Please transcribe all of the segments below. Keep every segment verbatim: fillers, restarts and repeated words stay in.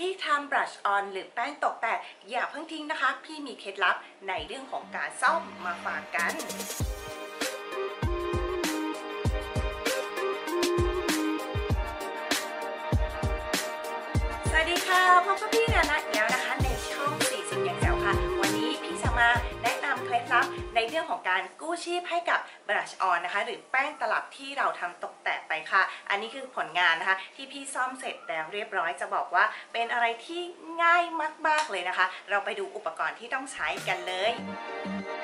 ที่ทำบลัชออนหรือแป้งตกแต่อย่าเพิ่งทิ้งนะคะพี่มีเคล็ดลับในเรื่องของการซ่อมมาฝากกันสวัสดีค่ะพบกับพี่นานะแล้วนะคะในช่องสี่สิบอย่างแจ๋วค่ะวันนี้พี่จะมาแนะนำเคล็ดลับในเรื่องของการกู้ชีพให้กับบลัชออนนะคะหรือแป้งตลับที่เราทำตกแต่ไปค่ะอันนี้คือผลงานนะคะที่พี่ซ่อมเสร็จแล้วเรียบร้อยจะบอกว่าเป็นอะไรที่ง่ายมากๆเลยนะคะเราไปดูอุปกรณ์ที่ต้องใช้กันเลย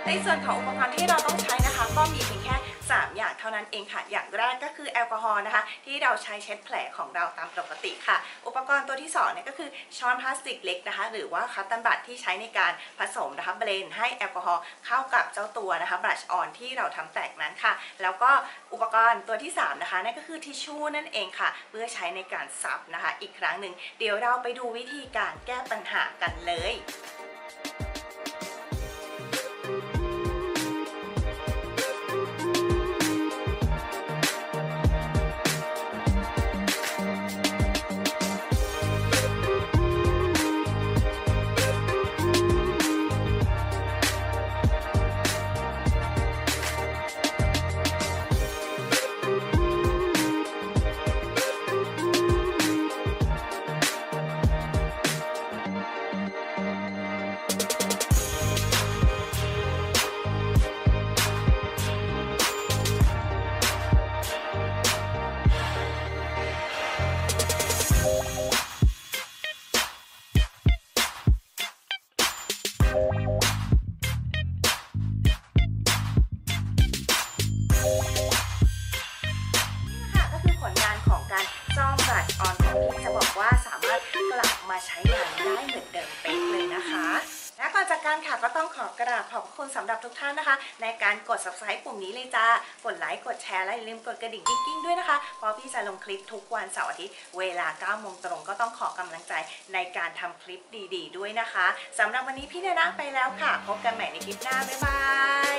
ในส่วนของอุปกรณ์ที่เราต้องใช้นะคะก็มีเพียงแค่สามอย่างเท่านั้นเองค่ะอย่างแรกก็คือแอลกอฮอล์นะคะที่เราใช้เช็ดแผลของเราตามปกติค่ะอุปกรณ์ตัวที่สองเนี่ยก็คือช้อนพลาสติกเล็กนะคะหรือว่าคัตตันบัดที่ใช้ในการผสมนะคะเบลนด์ให้แอลกอฮอล์เข้ากับเจ้าตัวนะคะบลัชออนที่เราทำแตกนั้นค่ะแล้วก็อุปกรณ์ตัวที่สามนะคะนั่นก็คือทิชชู่นั่นเองค่ะเพื่อใช้ในการซับนะคะอีกครั้งหนึ่งเดี๋ยวเราไปดูวิธีการแก้ปัญหากันเลยค่ะก็ต้องขอกราบขอบคุณสำหรับทุกท่านนะคะในการกด ซับสไครบ์ ปุ่มนี้เลยจ้ากดไลค์กดแชร์และอย่าลืมกดกระดิ่งกิ๊งๆด้วยนะคะเพราะพี่จะลงคลิปทุกวันเสาร์อาทิตย์เวลาเก้าโมงตรงก็ต้องขอกำลังใจในการทำคลิปดีๆด้วยนะคะสำหรับวันนี้พี่นานะไปแล้วค่ะพบกันใหม่ในคลิปหน้าบ๊ายบาย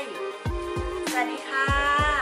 สวัสดีค่ะ